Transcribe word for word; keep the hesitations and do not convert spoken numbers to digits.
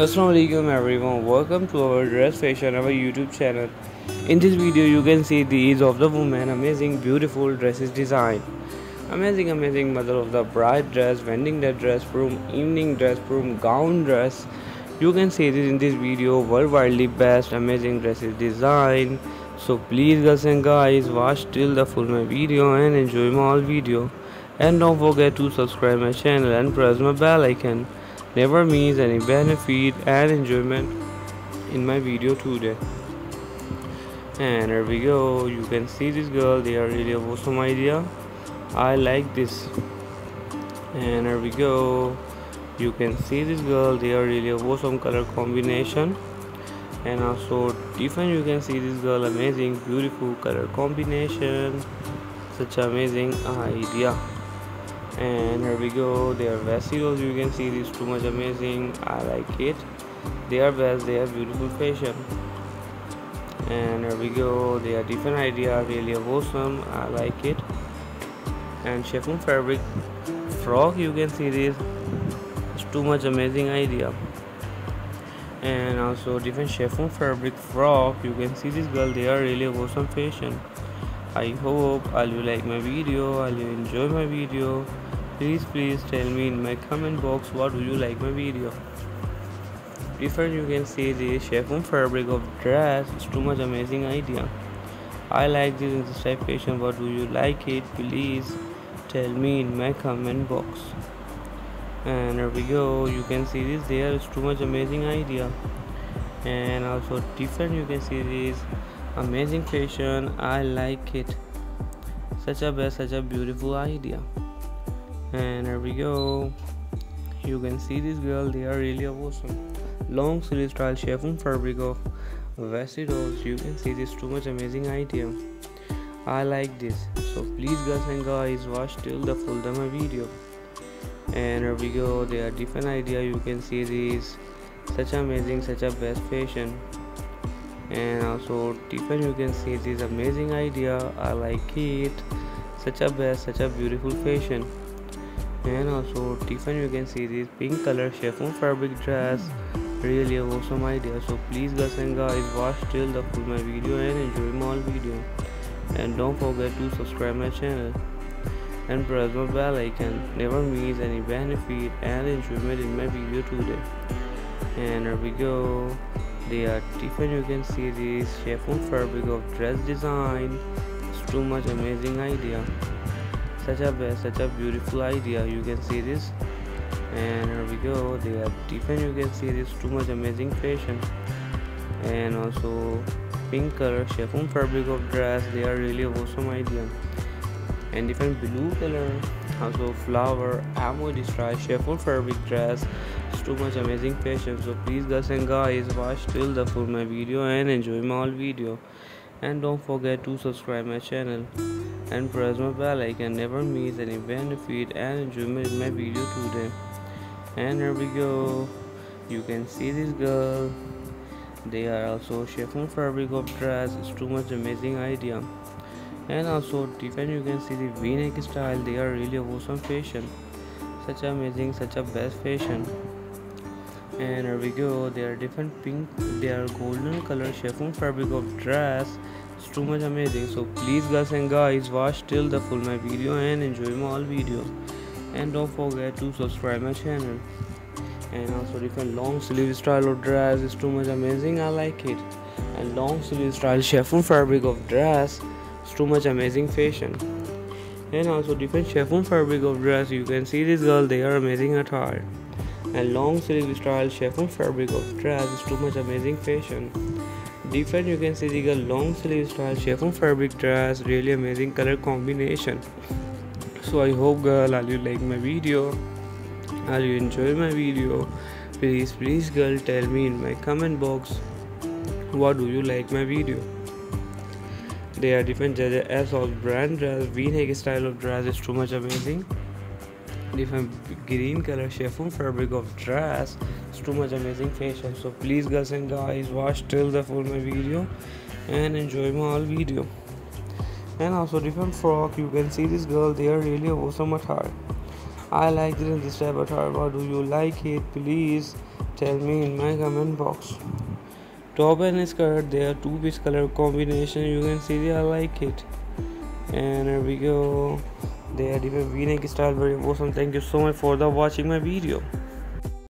Assalamualaikum everyone, welcome to our Dress Fashion, our YouTube channel. In this video you can see these of the women amazing beautiful dresses design. Amazing amazing mother of the bride dress, vending dress, dress room, evening dress room, gown dress. You can see this in this video, worldwide best amazing dresses design. So please girls and guys, watch till the full my video and enjoy my all video. And don't forget to subscribe my channel and press my bell icon. Never miss any benefit and enjoyment in my video today. And here we go, you can see this girl, they are really awesome idea. I like this. And here we go, you can see this girl, they are really awesome color combination. And also different, you can see this girl amazing beautiful color combination. Such amazing idea. And here we go, they are vesicles, you can see this too much amazing, I like it. They are best, they are beautiful fashion. And here we go, they are different idea, really awesome, I like it. And chiffon fabric frock, you can see this, it's too much amazing idea. And also different chiffon fabric frock, you can see this girl, they are really awesome fashion. I hope all you like my video, all you enjoy my video. Please please tell me in my comment box what do you like my video. Different, you can see the chiffon fabric of dress, it's too much amazing idea. I like this in this type fashion, what do you like it? Please tell me in my comment box. And here we go, you can see this there, it's too much amazing idea. And also different, you can see this amazing fashion, I like it. Such a best, such a beautiful idea. And here we go, you can see this girl, they are really awesome. Long sleeve style chiffon fabric of vesicles, you can see this too much amazing idea. I like this. So please girls and guys, watch till the full of my video. And here we go, they are different idea, you can see this. Such amazing, such a best fashion. And also different, you can see this amazing idea, I like it. Such a best, such a beautiful fashion. And also different, you can see this pink color chiffon fabric dress, really awesome idea. So please guys and guys, watch till the full my video and enjoy my all video. And don't forget to subscribe my channel and press my bell icon, never miss any benefit and enjoyment in my video today. And here we go, they are different, you can see this chiffon fabric of dress design, it's too much amazing idea. Such a best, such a beautiful idea, you can see this. And here we go, they are different, you can see this too much amazing fashion. And also pink color chiffon fabric of dress, they are really awesome idea. And different blue color, also flower amody style chiffon fabric dress, it's too much amazing fashion. So please girls and guys, watch till the full my video and enjoy my all video. And don't forget to subscribe my channel and press my bell icon, never miss any benefit and enjoyment in my video today. And here we go, you can see this girl, they are also chiffon fabric of dress, it's too much amazing idea. And also different, you can see the v-neck style, they are really awesome fashion. Such amazing, such a best fashion. And here we go, they are different pink, they are golden color chiffon fabric of dress, it's too much amazing. So please girls and guys, watch till the full my video and enjoy my all video. And don't forget to subscribe my channel. And also different long sleeve style of dress, is too much amazing, I like it. And long sleeve style chiffon fabric of dress, it's too much amazing fashion. And also different chiffon fabric of dress, you can see this girl, they are amazing attire. And long sleeve style chiffon fabric of dress, is too much amazing fashion. Different, you can see the girl, long sleeve style chiffon fabric dress, really amazing color combination. So I hope girl, all you like my video, all you enjoy my video. Please please girl, tell me in my comment box what do you like my video. They are different J J S of brand dress, v-neck style of dress, is too much amazing. Different green color chiffon fabric of dress, it's too much amazing fashion. So please girls and guys, watch till the full my video and enjoy my all video. And also different frock, you can see this girl, they are really awesome attire. I like it in this type of top. Or do you like it? Please tell me in my comment box. Top and skirt, they are two piece color combination. You can see they are like it. And here we go. They are different v-neck style, very awesome. Thank you so much for the watching my video.